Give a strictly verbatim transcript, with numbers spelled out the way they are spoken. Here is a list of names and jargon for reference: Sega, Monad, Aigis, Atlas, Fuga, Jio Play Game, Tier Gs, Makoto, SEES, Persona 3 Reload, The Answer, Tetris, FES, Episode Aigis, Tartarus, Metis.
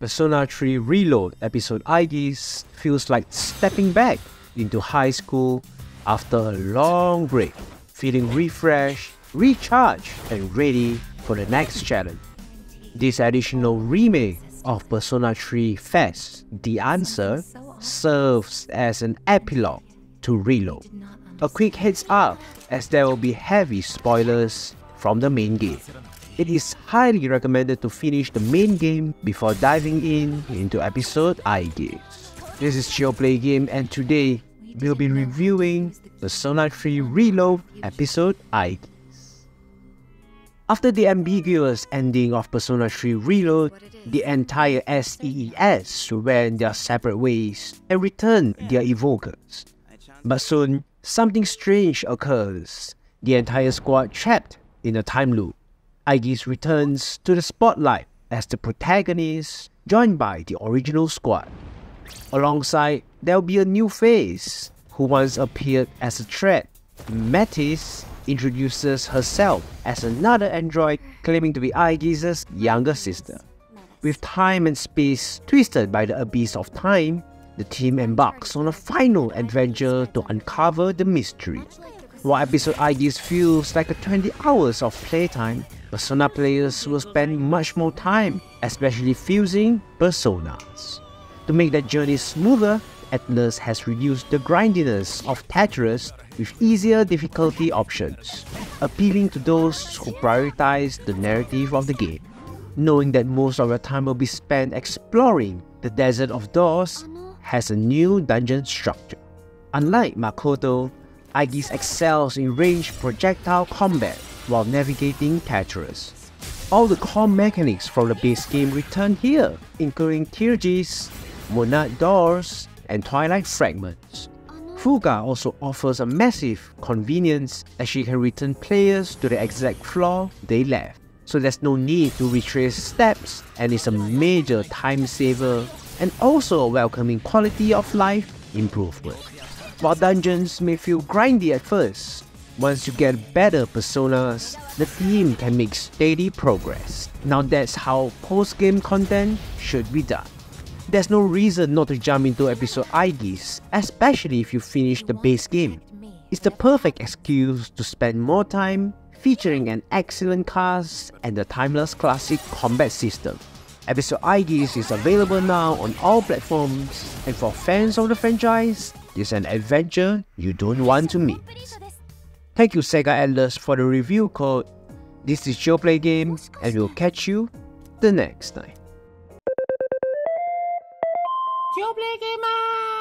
Persona three Reload Episode Aigis feels like stepping back into high school after a long break, feeling refreshed, recharged, and ready for the next challenge. This additional remake of Persona three F E S, The Answer, serves as an epilogue to Reload. A quick heads up, as there will be heavy spoilers from the main game. It is highly recommended to finish the main game before diving in into Episode Aigis. This is Jioplaygame, and today we'll be reviewing Persona three Reload Episode Aigis. After the ambiguous ending of Persona three Reload, the entire SEES went their separate ways and returned their evokers. But soon, something strange occurs. The entire squad trapped in a time loop. Aigis returns to the spotlight as the protagonist, joined by the original squad. Alongside, there'll be a new face, who once appeared as a threat. Metis introduces herself as another android claiming to be Aigis' younger sister. With time and space twisted by the abyss of time, the team embarks on a final adventure to uncover the mystery. While Episode Aigis feels like a twenty hours of playtime, Persona players will spend much more time, especially fusing personas. To make that journey smoother, Atlas has reduced the grindiness of Tartarus with easier difficulty options, appealing to those who prioritize the narrative of the game. Knowing that most of your time will be spent exploring the Desert of Doors has a new dungeon structure. Unlike Makoto, Aigis excels in ranged projectile combat while navigating Tetris. All the core mechanics from the base game return here, including Tier Gs, Monad doors, and Twilight fragments. Fuga also offers a massive convenience as she can return players to the exact floor they left, so there's no need to retrace steps and is a major time saver and also a welcoming quality of life improvement. While dungeons may feel grindy at first, once you get better personas, the team can make steady progress. Now that's how post-game content should be done. There's no reason not to jump into Episode Aigis, especially if you finish the base game. It's the perfect excuse to spend more time, featuring an excellent cast and the timeless classic combat system. Episode Aigis is available now on all platforms, and for fans of the franchise, it's an adventure you don't want to miss. Thank you Sega Atlas for the review code. This is Jioplaygame, and we'll catch you the next time. Jioplaygame!